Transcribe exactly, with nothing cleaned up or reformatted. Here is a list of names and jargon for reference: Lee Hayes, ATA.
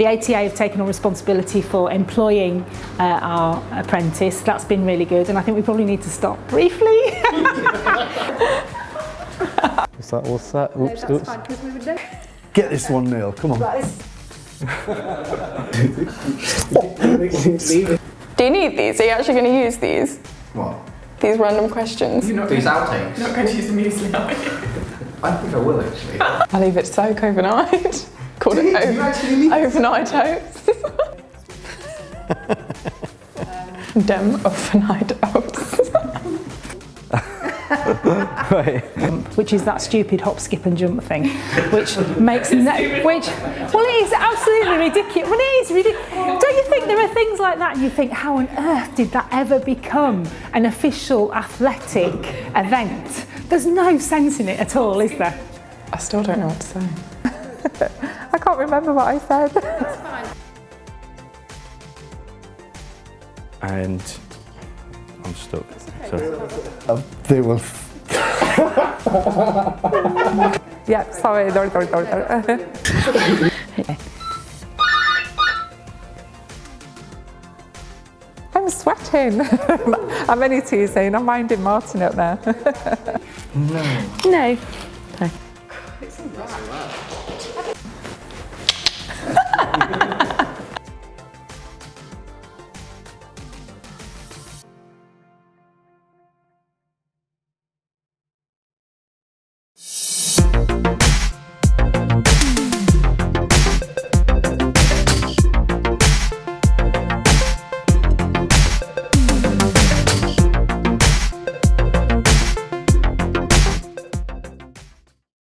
The A T A have taken on responsibility for employing uh, our apprentice. That's been really good, and I think we probably need to stop briefly. Is that all set? Oops, no, that's oops. Fine, we were get this one, Neil, come on. Right, do you need these? Are you actually going to use these? What? These random questions. You're not these outtakes. You're not going to use them easily, are you? I think I will, actually. I'll leave it soak overnight. Called it over, overnight oats. Dem overnight oats. Right. Which is that stupid hop, skip and jump thing, which makes no, which, well, it is absolutely ridiculous. Well, it is ridiculous. Don't you think there are things like that and you think, how on earth did that ever become an official athletic event? There's no sense in it at all, is there? I still don't know what to say. I can't remember what I said. That's fine. And I'm stuck. So. Um, they will. Yeah, sorry, sorry, sorry, sorry. I'm sweating. I'm only teasing. I'm minding Martin up there. No. No. No. It's all right.